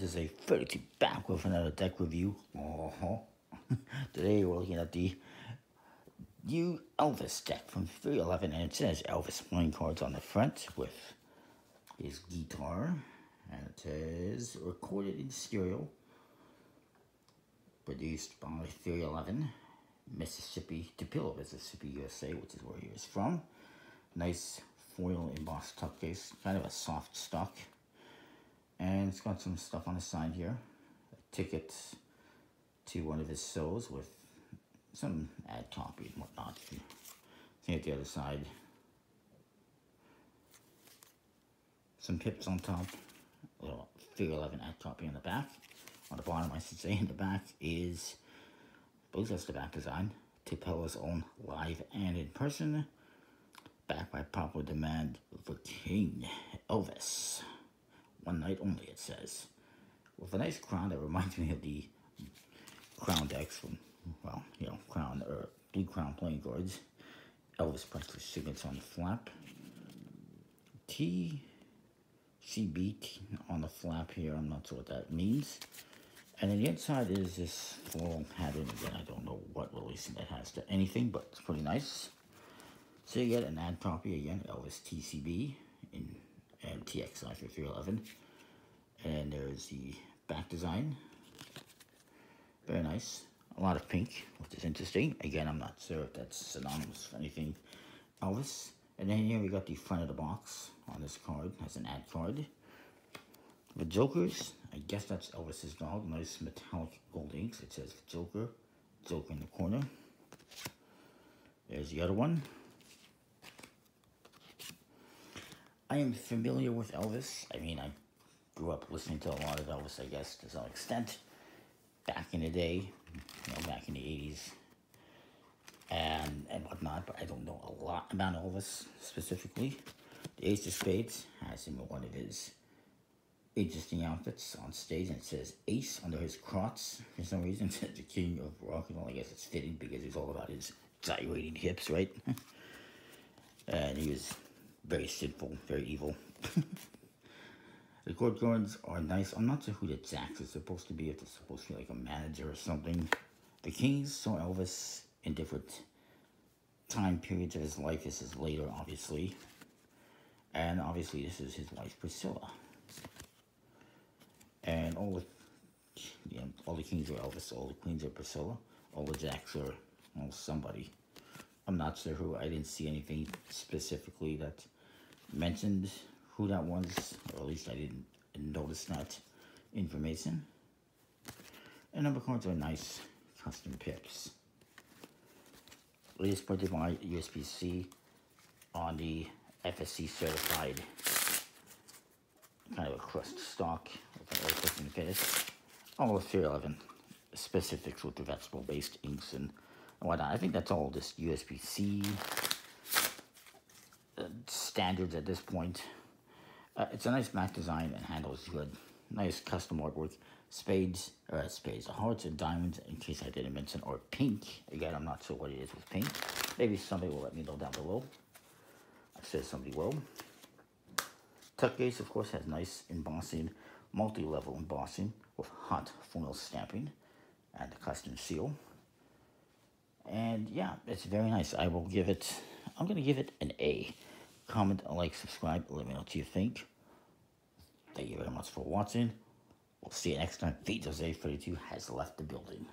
meters, a 30 back with another tech review. Today we're looking at the new Elvis deck from 311, and it says Elvis playing cards on the front with his guitar, and it says recorded in stereo, produced by 311, Mississippi, Tupelo, Mississippi, USA, which is where he is from. Nice foil embossed tuck case, kind of a soft stock. And it's got some stuff on the side here. A ticket to one of his shows with some ad copy and whatnot. See at the other side. Some pips on top. A little 311 ad copy on the back. On the bottom, I should say, in the back is, both of the back design, Tupelo's own live and in person. Back by popular demand, the King, Elvis. One night only, it says. With a nice crown that reminds me of the crown decks from, well, you know, crown or blue crown playing cards. Elvis Presley signature on the flap. TCB on the flap here. I'm not sure what that means. And then the inside is this floral pattern. Again, I don't know what relation that has to anything, but it's pretty nice. So you get an ad copy again, Elvis TCB in and TXI for 311, and there's the back design. Very nice. A lot of pink, which is interesting. Again, I'm not sure if that's synonymous with anything Elvis. And then here we got the front of the box on this card. It has an ad card. The Jokers. I guess that's Elvis's dog. Nice metallic gold inks. It says Joker. Joker in the corner. There's the other one. I am familiar with Elvis. I mean, I grew up listening to a lot of Elvis, I guess, to some extent. Back in the day, you know, back in the 80s and whatnot, but I don't know a lot about Elvis specifically. The Ace of Spades has him in one of his interesting outfits on stage, and it says Ace under his crotch for some reason. The King of Rock and Roll. I guess it's fitting because it's all about his gyrating hips, right? And he was very sinful, very evil. The court guards are nice. I'm not sure who the Jacks is supposed to be, if they're supposed to be like a manager or something. The Kings saw Elvis in different time periods of his life. This is later, obviously. And obviously this is his wife, Priscilla. And all the Kings are Elvis, all the Queens are Priscilla, all the Jacks are somebody. I'm not sure who. I didn't see anything specifically that mentioned who that was, or at least I didn't notice that information. And number cards are nice custom pips. It is printed by USB-C on the FSC certified, kind of a crust stock with an oil custom finish. All of 311 specifics with the vegetable based inks and whatnot. I think that's all this USB-C standards at this point. It's a nice back design and handles good. Nice custom artwork. Spades, hearts and diamonds, in case I didn't mention, or pink. Again, I'm not sure what it is with pink. Maybe somebody will let me know down below. I'm sure somebody will. Tuck case, of course, has nice embossing, multi-level embossing with hot foil stamping and the custom seal. And yeah, it's very nice. I will give it, I'm going to give it an A. Comment, like, subscribe, let me know what you think. Thank you very much for watching. We'll see you next time. VJOSE32 has left the building.